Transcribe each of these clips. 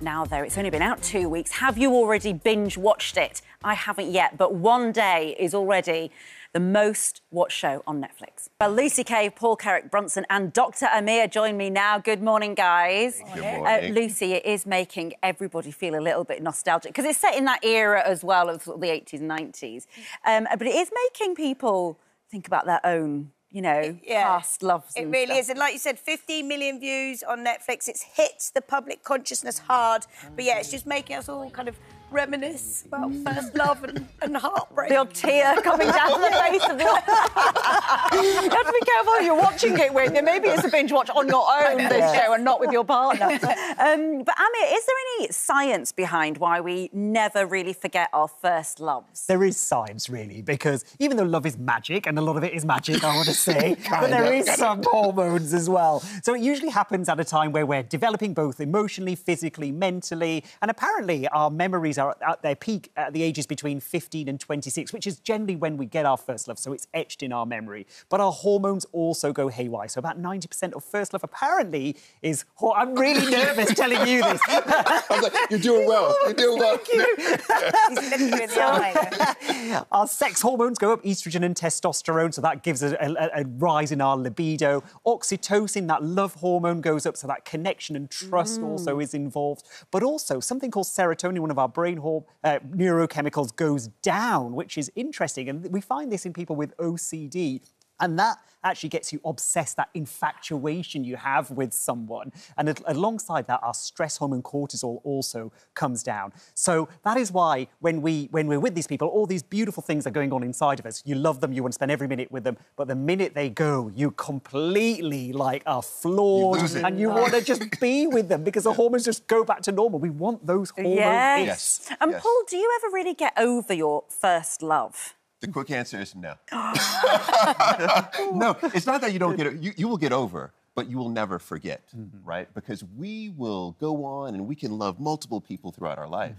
Now, though, it's only been out 2 weeks. Have you already binge-watched it? I haven't yet, but One Day is already the most-watched show on Netflix. Well, Lucy K, Paul Carrick Brunson and Dr Amir join me now. Good morning, guys. Good morning. Lucy, it is making everybody feel a little bit nostalgic, because it's set in that era as well of the 80s and 90s. But it is making people think about their own, you know, past loves and stuff. It really is. And like you said, 15 million views on Netflix. It's hit the public consciousness hard. But, yeah, it's just making us all kind of reminisce about first love and heartbreak. The odd tear coming down the face of the... You have to be careful who you're watching it with. Maybe it's a binge watch on your own, this show, and not with your partner. But, Amir, is there any science behind why we never really forget our first loves? There is science, really, because even though love is magic, and a lot of it is magic, I want to say, but there is some hormones as well. So it usually happens at a time where we're developing both emotionally, physically, mentally, and apparently our memories are at their peak at the ages between 15 and 26, which is generally when we get our first love, so it's etched in our memory. But our hormones also go haywire, so about 90% of first love apparently is... I'm really nervous telling you this. I was like, you're doing well, you're doing well. Thank you. Our sex hormones go up, estrogen and testosterone, so that gives a rise in our libido. Oxytocin, that love hormone, goes up, so that connection and trust also is involved. But also something called serotonin, one of our brain neurochemicals, goes down, which is interesting. And we find this in people with OCD. And that actually gets you obsessed, that infatuation you have with someone. And alongside that, our stress hormone cortisol also comes down. So that is why when we're with these people, all these beautiful things are going on inside of us. You love them, you want to spend every minute with them, but the minute they go, you completely, like, are flawed. And you want to just be with them because the hormones just go back to normal. We want those hormones. Yes. Paul, do you ever really get over your first love? The quick answer is no. No, it's not that you don't get it. You will get over, but you will never forget, right? Because we will go on and we can love multiple people throughout our life.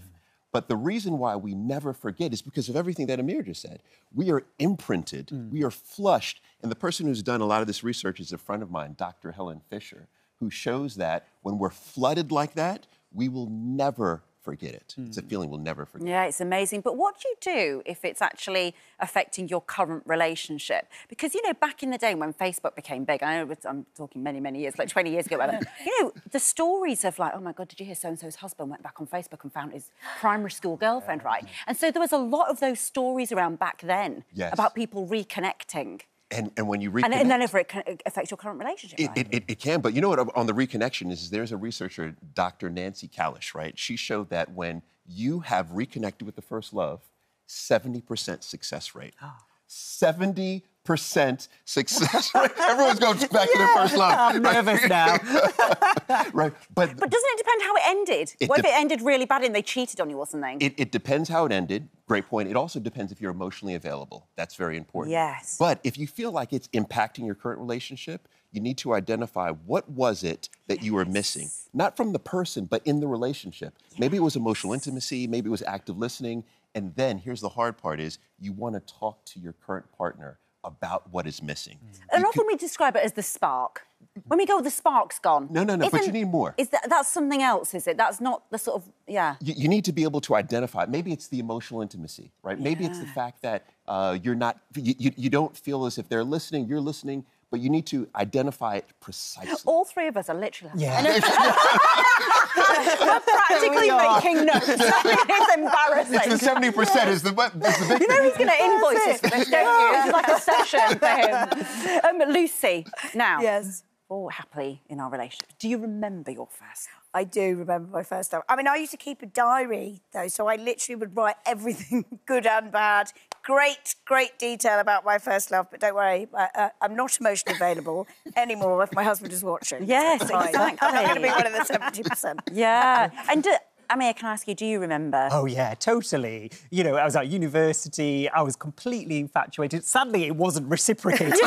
But the reason why we never forget is because of everything that Amir just said. We are imprinted, we are flushed. And the person who's done a lot of this research is a friend of mine, Dr. Helen Fisher, who shows that when we're flooded like that, we will never forget it. It's a feeling we'll never forget. Yeah, it's amazing. But what do you do if it's actually affecting your current relationship? Because, you know, back in the day when Facebook became big, I know I'm talking many, many years, like 20 years ago, you know, the stories of, like, oh my God, did you hear so-and-so's husband went back on Facebook and found his primary school girlfriend, right? And so there was a lot of those stories around back then about people reconnecting. And when you reconnect... And then if it can affect your current relationship, right? It can, but you know what, on the reconnection is there's a researcher, Dr. Nancy Kalish, right? She showed that when you have reconnected with the first love, 70% success rate. 70% success rate. Everyone's going back to their first love. I'm nervous now. Right, but doesn't it depend how it ended? What if it ended really bad and they cheated on you or something? It depends how it ended. Great point. It also depends if you're emotionally available. That's very important. Yes. But if you feel like it's impacting your current relationship, you need to identify what was it that you were missing, not from the person, but in the relationship. Yes. Maybe it was emotional intimacy, maybe it was active listening. And then here's the hard part is you want to talk to your current partner about what is missing. And often we describe it as the spark. When we go, the spark's gone. No, but you need more. That's something else, is it? That's not the sort of, You need to be able to identify. Maybe it's the emotional intimacy, right? Yeah. Maybe it's the fact that you don't feel as if they're listening, you're listening, but you need to identify it precisely. All three of us are literally... We're practically making notes. It's embarrassing. It's the 70% is the big. You know he's going to invoice us for this, don't you? It's like a session for him. Lucy, now... Yes. All happily in our relationship. Do you remember your first love? I do remember my first love. I mean, I used to keep a diary, though, so I literally would write everything, good and bad, great detail about my first love, but don't worry, I'm not emotionally available anymore if my husband is watching. Yes, exactly. I'm not going to be one of the 70%. Yeah. And... Amir, can I ask you, do you remember? Oh, yeah, totally. You know, I was at university, I was completely infatuated. Sadly, it wasn't reciprocated. But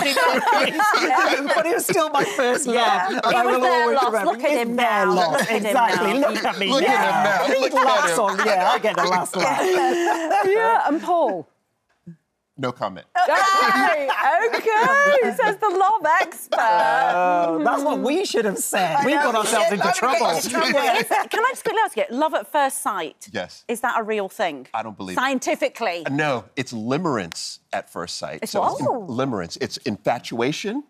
it was still my first love. Yeah. And I will always remember. Look at him now. Exactly, look at me now. Look at him now. Look at him. I get the last laugh. And Paul? No comment. Okay, okay, says the love expert. That's what we should have said. We got ourselves into trouble. Can I just quickly ask you, love at first sight? Yes. Is that a real thing? I don't believe it. Scientifically? No, it's limerence at first sight. It's what? Limerence. It's infatuation,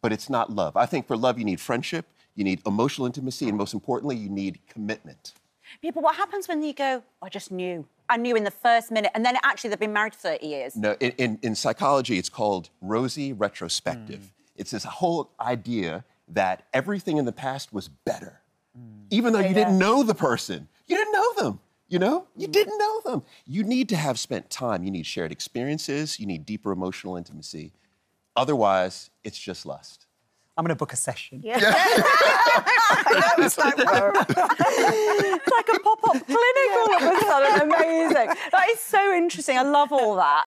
but it's not love. I think for love, you need friendship, you need emotional intimacy, and most importantly, you need commitment. Yeah, but what happens when you go, I just knew? I knew in the first minute, and then actually they've been married 30 years. No, in psychology, it's called rosy retrospective. It's this whole idea that everything in the past was better, even though you didn't know the person. You didn't know them, you know? You didn't know them. You need to have spent time. You need shared experiences. You need deeper emotional intimacy. Otherwise, it's just lust. I'm going to book a session. Yeah. That was so it's like a pop-up clinic all of a sudden. Amazing. That is so interesting. I love all that.